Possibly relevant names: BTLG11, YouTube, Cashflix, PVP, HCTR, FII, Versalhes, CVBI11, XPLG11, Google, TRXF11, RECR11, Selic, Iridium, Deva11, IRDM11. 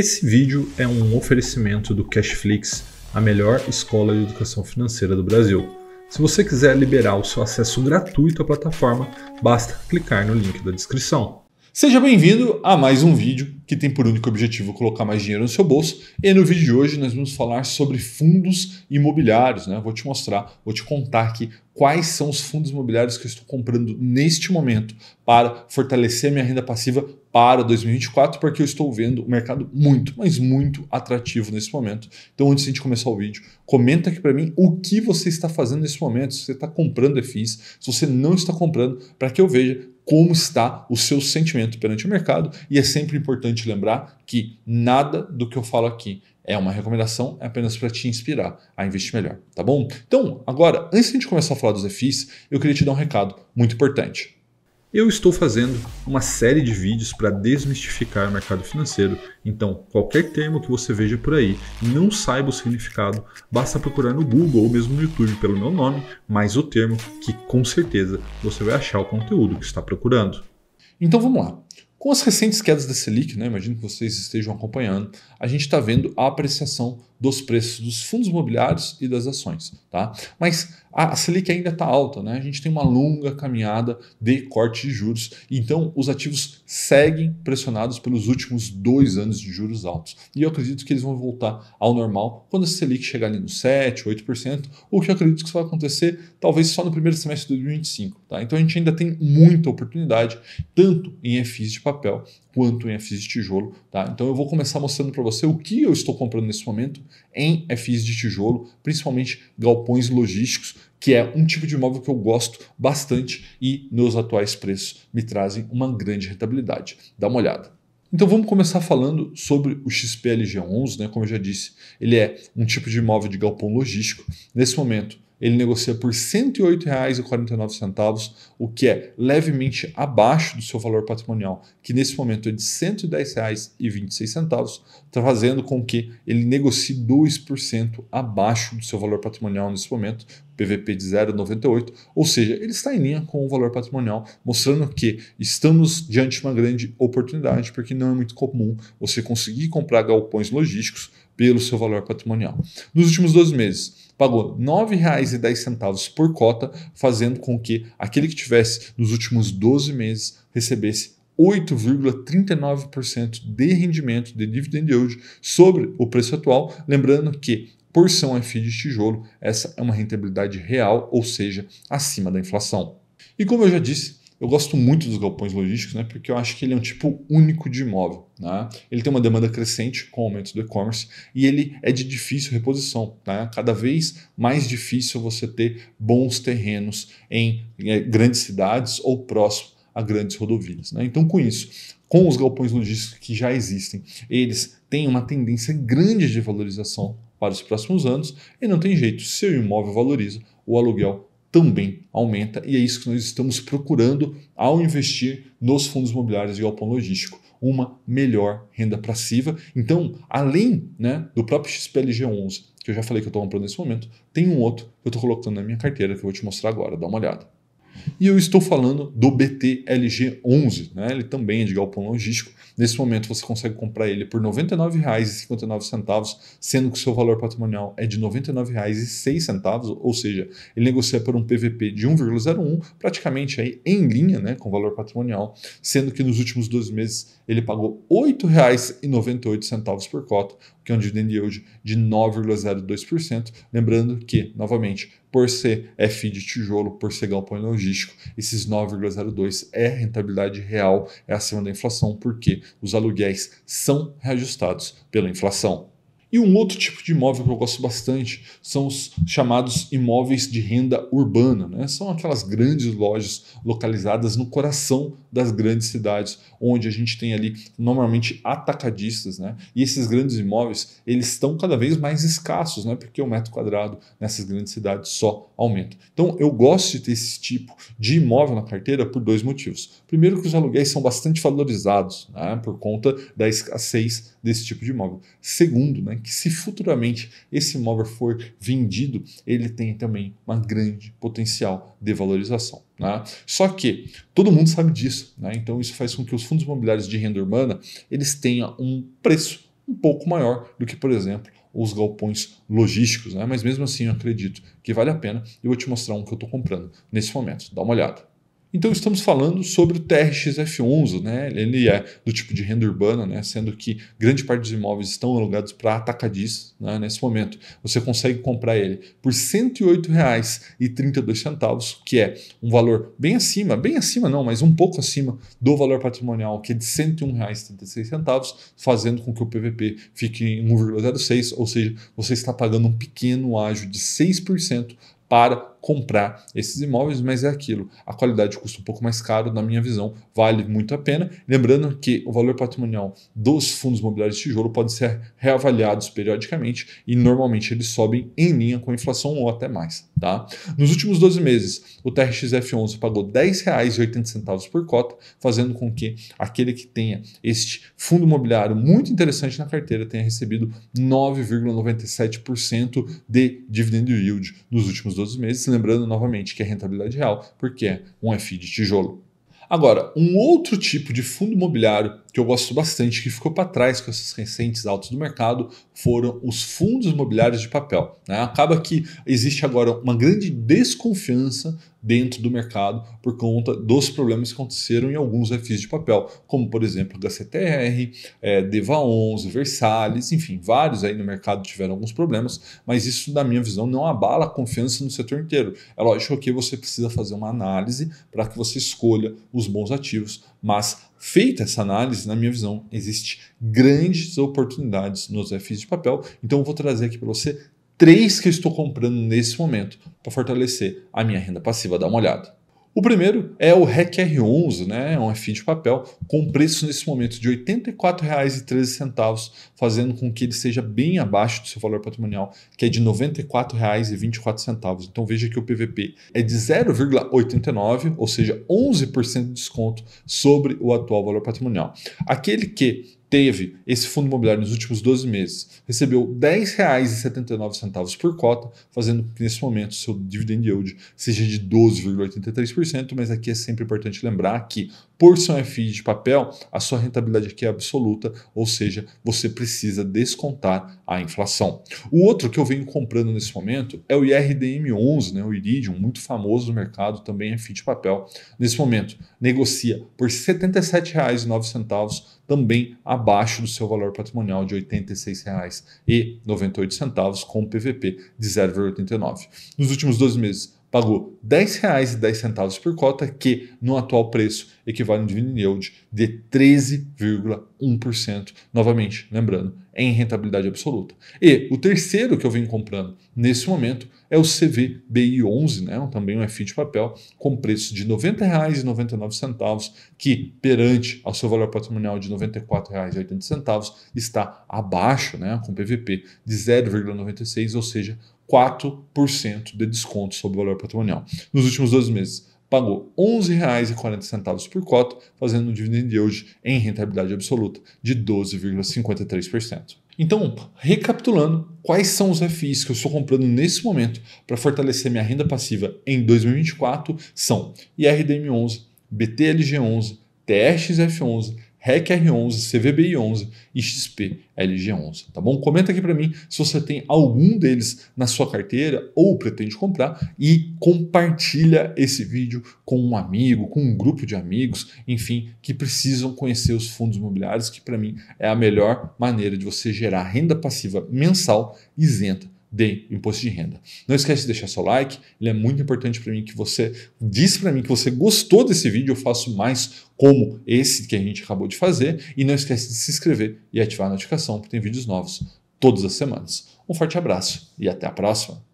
Esse vídeo é um oferecimento do Cashflix, a melhor escola de educação financeira do Brasil. Se você quiser liberar o seu acesso gratuito à plataforma, basta clicar no link da descrição. Seja bem-vindo a mais um vídeo que tem por único objetivo colocar mais dinheiro no seu bolso. E no vídeo de hoje nós vamos falar sobre fundos imobiliários, né? Vou te mostrar, vou te contar aqui quais são os fundos imobiliários que eu estou comprando neste momento para fortalecer a minha renda passiva para 2024, porque eu estou vendo o mercado muito, mas muito atrativo nesse momento. Então, antes de a gente começar o vídeo, comenta aqui para mim o que você está fazendo nesse momento, se você está comprando FIIs, se você não está comprando, para que eu veja como está o seu sentimento perante o mercado. E é sempre importante lembrar que nada do que eu falo aqui é uma recomendação, é apenas para te inspirar a investir melhor, tá bom? Então, agora, antes de a gente começar a falar dos FIIs, eu queria te dar um recado muito importante. Eu estou fazendo uma série de vídeos para desmistificar o mercado financeiro, então qualquer termo que você veja por aí e não saiba o significado, basta procurar no Google ou mesmo no YouTube pelo meu nome, mais o termo, que com certeza você vai achar o conteúdo que está procurando. Então vamos lá. Com as recentes quedas da Selic, né, imagino que vocês estejam acompanhando, a gente está vendo a apreciação dos preços dos fundos imobiliários e das ações, tá? Mas a Selic ainda está alta, né? A gente tem uma longa caminhada de corte de juros, então os ativos seguem pressionados pelos últimos 2 anos de juros altos. E eu acredito que eles vão voltar ao normal quando a Selic chegar ali nos 7%, 8%, o que eu acredito que isso vai acontecer talvez só no primeiro semestre de 2025, tá? Então a gente ainda tem muita oportunidade, tanto em FIIs de papel quanto em FIIs de tijolo, tá? Então eu vou começar mostrando para você o que eu estou comprando nesse momento em FIIs de tijolo, principalmente galpões logísticos, que é um tipo de imóvel que eu gosto bastante e nos atuais preços me trazem uma grande rentabilidade. Dá uma olhada. Então vamos começar falando sobre o XPLG11, né? Como eu já disse, ele é um tipo de imóvel de galpão logístico. Nesse momento, ele negocia por R$ 108,49, o que é levemente abaixo do seu valor patrimonial, que nesse momento é de R$ 110,26, fazendo com que ele negocie 2% abaixo do seu valor patrimonial nesse momento, PVP de 0,98, ou seja, ele está em linha com o valor patrimonial, mostrando que estamos diante de uma grande oportunidade, porque não é muito comum você conseguir comprar galpões logísticos pelo seu valor patrimonial. Nos últimos 12 meses, pagou R$ 9,10 por cota, fazendo com que aquele que tivesse nos últimos 12 meses recebesse 8,39% de rendimento de dividend yield sobre o preço atual, lembrando que porção FI de tijolo, essa é uma rentabilidade real, ou seja, acima da inflação. E como eu já disse, eu gosto muito dos galpões logísticos, né, porque eu acho que ele é um tipo único de imóvel, né? Ele tem uma demanda crescente com o aumento do e-commerce e ele é de difícil reposição, né? Cada vez mais difícil você ter bons terrenos em grandes cidades ou próximo a grandes rodovias, né? Então, com isso, com os galpões logísticos que já existem, eles têm uma tendência grande de valorização para os próximos anos e não tem jeito, se o imóvel valoriza, o aluguel também aumenta e é isso que nós estamos procurando ao investir nos fundos imobiliários de galpão logístico, uma melhor renda passiva. Então, além, né, do próprio XPLG11, que eu já falei que eu estou comprando nesse momento, tem um outro que eu estou colocando na minha carteira que eu vou te mostrar agora, dá uma olhada. E eu estou falando do BTLG11, né? Ele também é de galpão logístico. Nesse momento você consegue comprar ele por R$ 99,59, sendo que o seu valor patrimonial é de R$ 99,06, ou seja, ele negocia por um PVP de 1,01, praticamente aí em linha, né, com o valor patrimonial, sendo que nos últimos 12 meses ele pagou R$ 8,98 por cota, que é um dividend yield de 9,02%. Lembrando que, novamente, por ser FI de tijolo, por ser galpão logístico, esses 9,02 é rentabilidade real, é acima da inflação, porque os aluguéis são reajustados pela inflação. E um outro tipo de imóvel que eu gosto bastante são os chamados imóveis de renda urbana, né? São aquelas grandes lojas localizadas no coração das grandes cidades, onde a gente tem ali normalmente atacadistas, né? E esses grandes imóveis, eles estão cada vez mais escassos, né? Porque o metro quadrado nessas grandes cidades só aumenta. Então, eu gosto de ter esse tipo de imóvel na carteira por 2 motivos. Primeiro, que os aluguéis são bastante valorizados, né? Por conta da escassez desse tipo de imóvel. Segundo, né, que se futuramente esse imóvel for vendido, ele tem também uma grande potencial de valorização, né? Só que todo mundo sabe disso, né? Então isso faz com que os fundos imobiliários de renda urbana eles tenham um preço um pouco maior do que, por exemplo, os galpões logísticos, né? Mas mesmo assim eu acredito que vale a pena e eu vou te mostrar um que eu estou comprando nesse momento. Dá uma olhada. Então estamos falando sobre o TRXF11, né? Ele é do tipo de renda urbana, né? Sendo que grande parte dos imóveis estão alugados para atacadistas, né? Nesse momento. Você consegue comprar ele por R$ 108,32, que é um valor bem acima não, mas um pouco acima do valor patrimonial, que é de R$ 101,36, fazendo com que o PVP fique em 1,06, ou seja, você está pagando um pequeno ágio de 6%, para comprar esses imóveis, mas é aquilo, a qualidade custa um pouco mais caro, na minha visão, vale muito a pena. Lembrando que o valor patrimonial dos fundos imobiliários de tijolo pode ser reavaliados periodicamente e normalmente eles sobem em linha com a inflação ou até mais. Tá? Nos últimos 12 meses, o TRXF11 pagou R$ 10,80 por cota, fazendo com que aquele que tenha este fundo imobiliário muito interessante na carteira tenha recebido 9,97% de dividend yield nos últimos 12 meses, lembrando novamente que é rentabilidade real, porque é um FI de tijolo. Agora, um outro tipo de fundo imobiliário que eu gosto bastante, que ficou para trás com essas recentes altas do mercado, foram os fundos imobiliários de papel, né? Acaba que existe agora uma grande desconfiança dentro do mercado por conta dos problemas que aconteceram em alguns FIs de papel, como por exemplo HCTR, Deva11, Versalhes, enfim, vários aí no mercado tiveram alguns problemas, mas isso, na minha visão, não abala a confiança no setor inteiro. É lógico que você precisa fazer uma análise para que você escolha os bons ativos, mas feita essa análise, na minha visão, existe grandes oportunidades nos FIs de papel, então eu vou trazer aqui para você 3 que eu estou comprando nesse momento para fortalecer a minha renda passiva. Dá uma olhada. O primeiro é o RECR11, né? É um FI de papel com preço nesse momento de R$ 84,13, fazendo com que ele seja bem abaixo do seu valor patrimonial, que é de R$ 94,24. Então veja que o PVP é de 0,89, ou seja, 11% de desconto sobre o atual valor patrimonial. Aquele que teve esse fundo imobiliário nos últimos 12 meses, recebeu R$ 10,79 por cota, fazendo que nesse momento seu dividend yield seja de 12,83%, mas aqui é sempre importante lembrar que, por ser um FI de papel, a sua rentabilidade aqui é absoluta, ou seja, você precisa descontar a inflação. O outro que eu venho comprando nesse momento é o IRDM11, né, o Iridium, muito famoso no mercado, também é FI de papel. Nesse momento, negocia por R$ 77,09, também abaixo do seu valor patrimonial de R$ 86,98, com PVP de 0,89. Nos últimos 12 meses, pagou R$ 10,10 por cota, que no atual preço equivale a um dividend yield de 13,1%. Novamente, lembrando, em rentabilidade absoluta. E o terceiro que eu venho comprando nesse momento é o CVBI11, né? Também um FI de papel, com preço de R$ 90,99, que perante ao seu valor patrimonial de R$ 94,80 está abaixo, né? Com PVP de 0,96, ou seja, 4% de desconto sobre o valor patrimonial. Nos últimos 12 meses, pagou R$ 11,40 por cota, fazendo um dividend yield em rentabilidade absoluta de 12,53%. Então, recapitulando, quais são os FIs que eu estou comprando nesse momento para fortalecer minha renda passiva em 2024? São IRDM11, BTLG11, TRXF11, RECR11, CVBI11 e XPLG11, tá bom? Comenta aqui para mim se você tem algum deles na sua carteira ou pretende comprar e compartilha esse vídeo com um amigo, com um grupo de amigos, enfim, que precisam conhecer os fundos imobiliários, que para mim é a melhor maneira de você gerar renda passiva mensal isenta de imposto de renda. Não esquece de deixar seu like, ele é muito importante para mim que você diz para mim que você gostou desse vídeo, eu faço mais como esse que a gente acabou de fazer e não esquece de se inscrever e ativar a notificação porque tem vídeos novos todas as semanas. Um forte abraço e até a próxima!